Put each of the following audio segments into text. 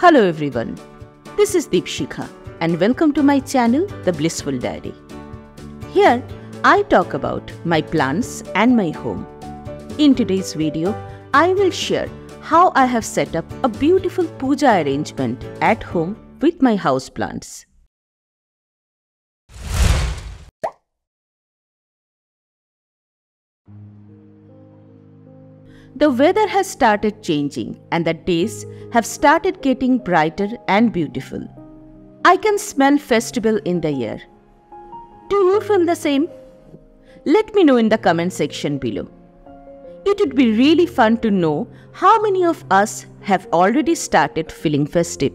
Hello everyone, this is Deepsikkha and welcome to my channel The Blissful Diary. Here I talk about my plans and my home. In today's video, I will share how I have set up a beautiful puja arrangement at home with my house plants. The weather has started changing and the days have started getting brighter and beautiful. I can smell festival in the air. Do you feel the same? Let me know in the comment section below. It would be really fun to know how many of us have already started feeling festive.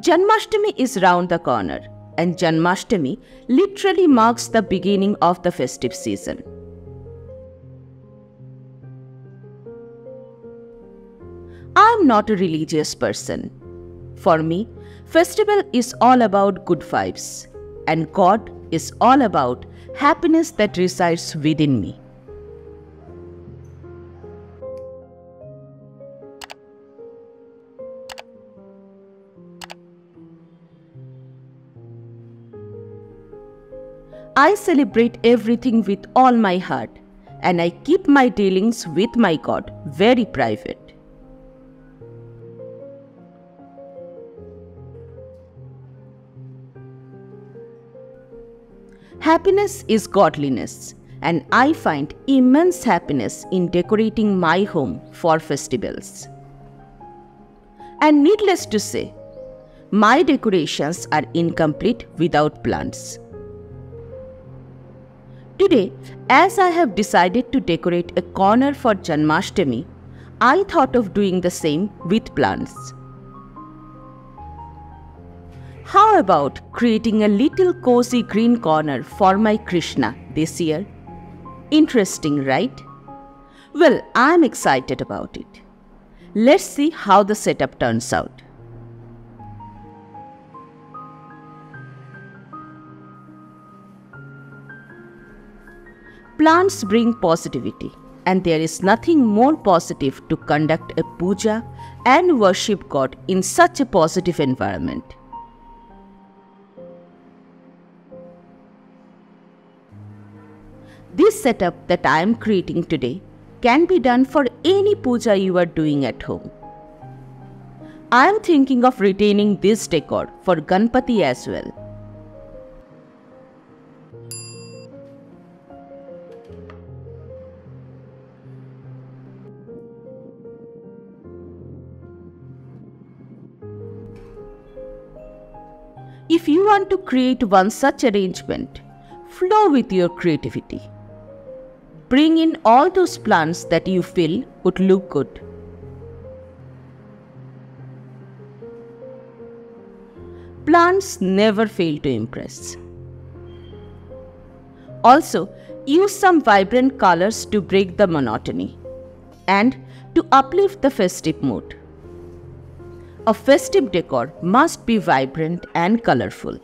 Janmashtami is round the corner. And Janmashtami literally marks the beginning of the festive season. I am not a religious person. For me, festival is all about good vibes, and God is all about happiness that resides within me. I celebrate everything with all my heart and I keep my dealings with my God very private. Happiness is godliness and I find immense happiness in decorating my home for festivals. And needless to say, my decorations are incomplete without plants. Today, as I have decided to decorate a corner for Janmashtami, I thought of doing the same with plants. How about creating a little cozy green corner for my Krishna this year? Interesting, right? Well, I am excited about it. Let's see how the setup turns out. Plants bring positivity, and there is nothing more positive to conduct a puja and worship God in such a positive environment. This setup that I am creating today can be done for any puja you are doing at home. I am thinking of retaining this decor for Ganpati as well. If you want to create one such arrangement, flow with your creativity. Bring in all those plants that you feel would look good. Plants never fail to impress. Also, use some vibrant colors to break the monotony and to uplift the festive mood. A festive decor must be vibrant and colorful.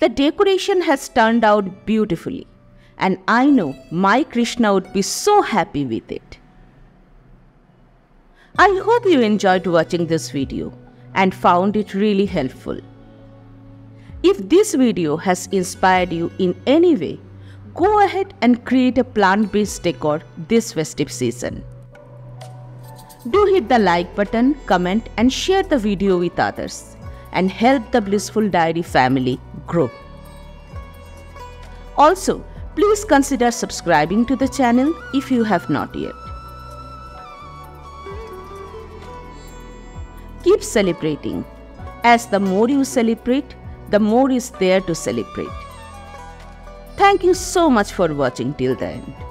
The decoration has turned out beautifully, and I know my Krishna would be so happy with it. I hope you enjoyed watching this video and found it really helpful. If this video has inspired you in any way, go ahead and create a plant-based decor this festive season. Do hit the like button, comment and share the video with others, and help the Blissful Diary family grow. Also, please consider subscribing to the channel if you have not yet. Keep celebrating, as the more you celebrate, the more is there to celebrate. Thank you so much for watching till the end.